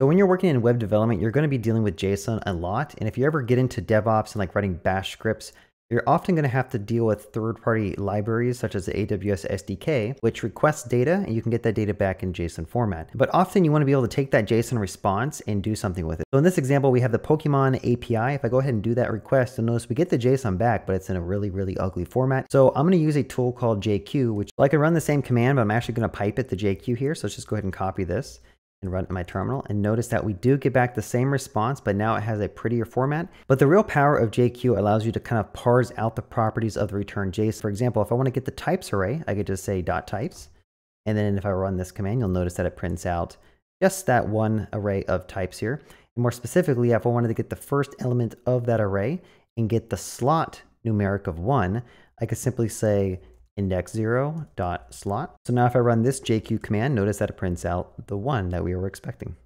So when you're working in web development, you're going to be dealing with JSON a lot. And if you ever get into DevOps and like writing bash scripts, you're often going to have to deal with third-party libraries such as the AWS SDK, which requests data, and you can get that data back in JSON format. But often you want to be able to take that JSON response and do something with it. So in this example, we have the Pokemon API. If I go ahead and do that request, you'll notice we get the JSON back, but it's in a really, really ugly format. So I'm going to use a tool called JQ, which I can run the same command, but I'm actually going to pipe it to JQ here. So let's just go ahead and copy this and run it in my terminal, and notice that we do get back the same response, but now it has a prettier format. But the real power of JQ allows you to kind of parse out the properties of the return JSON. For example, if I want to get the types array, I could just say .types, and then if I run this command, you'll notice that it prints out just that one array of types here. And more specifically, if I wanted to get the first element of that array and get the slot numeric of 1, I could simply say index0.slot. So now if I run this JQ command, notice that it prints out the 1 that we were expecting.